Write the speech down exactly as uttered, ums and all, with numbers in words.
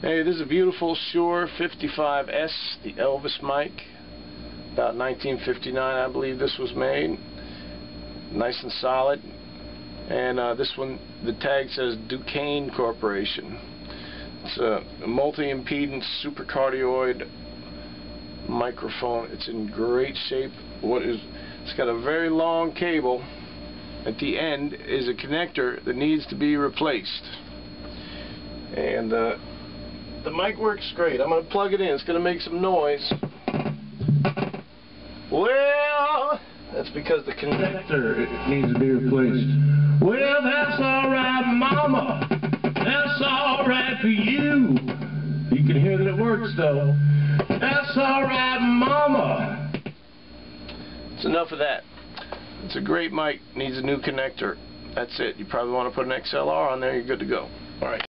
Hey, this is a beautiful Shure fifty-five S, the Elvis mic, about nineteen fifty-nine I believe this was made, nice and solid, and uh, this one, the tag says DuKane Corporation. It's a multi-impedance supercardioid microphone. It's in great shape. What is, it's got a very long cable. At the end is a connector that needs to be replaced, and uh, the mic works great. I'm going to plug it in. It's going to make some noise. Well, that's because the connector needs to be replaced. Well, that's alright, Mama. That's alright for you. You can hear that it works, though. That's alright, Mama. It's enough of that. It's a great mic. Needs a new connector. That's it. You probably want to put an X L R on there. You're good to go. Alright.